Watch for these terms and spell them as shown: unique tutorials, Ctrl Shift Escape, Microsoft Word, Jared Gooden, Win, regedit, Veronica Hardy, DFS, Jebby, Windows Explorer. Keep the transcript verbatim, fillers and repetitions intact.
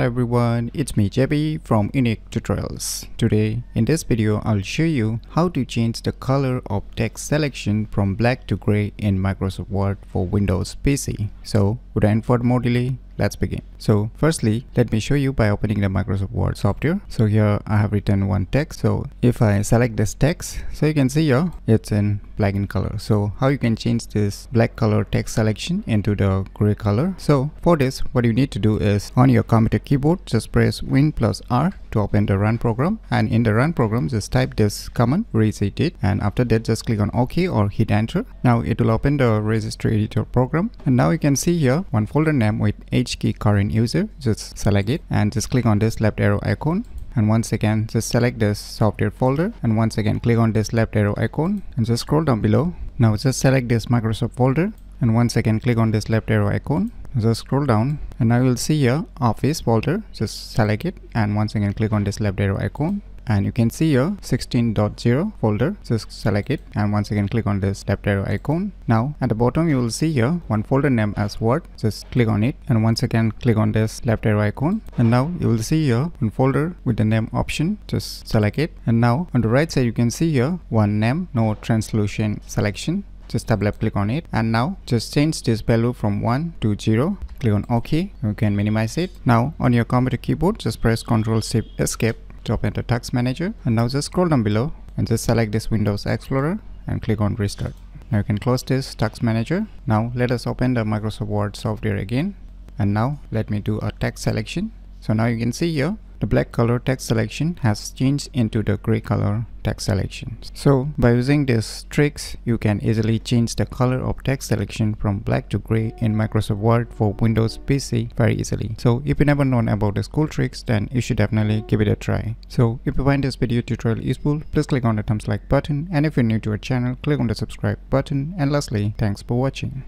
Hello everyone, it's me Jebby from Unique Tutorials. Today in this video I'll show you how to change the color of text selection from black to gray in Microsoft Word for Windows P C. So without any further more delay, let's begin. So firstly, let me show you by opening the Microsoft Word software. So here I have written one text. So if I select this text, so you can see here it's in black in color. So how you can change this black color text selection into the gray color? So for this, what you need to do is on your computer keyboard, just press Win plus R to open the run program, and in the run program just type this command regedit, and after that just click on OK or hit enter. Now it will open the registry editor program, and now you can see here one folder name with H key current user. Just select it and just click on this left arrow icon, and once again just select this software folder, and once again click on this left arrow icon and just scroll down below. Now just select this Microsoft folder, and once again click on this left arrow icon, just scroll down, and now you'll see here Office folder. Just select it and once again click on this left arrow icon, and you can see here sixteen point zero folder. Just select it and once again click on this left arrow icon. Now at the bottom you will see here one folder name as Word. Just click on it and once again click on this left arrow icon, and now you will see here one folder with the name option. Just select it, and now on the right side you can see here one name no translucent selection. Just double left click on it, and now just change this value from one to zero. Click on OK. You can minimize it. Now on your computer keyboard just press Ctrl Shift Escape to open the task manager, and now just scroll down below and just select this Windows Explorer and click on restart. Now you can close this task manager. Now let us open the Microsoft Word software again, and now let me do a text selection. So now you can see here the black color text selection has changed into the gray color text selection. So by using these tricks, you can easily change the color of text selection from black to gray in Microsoft Word for Windows P C very easily. So if you never known about these cool tricks, then you should definitely give it a try. So if you find this video tutorial useful, please click on the thumbs like button, and if you're new to our channel, click on the subscribe button, and lastly, thanks for watching.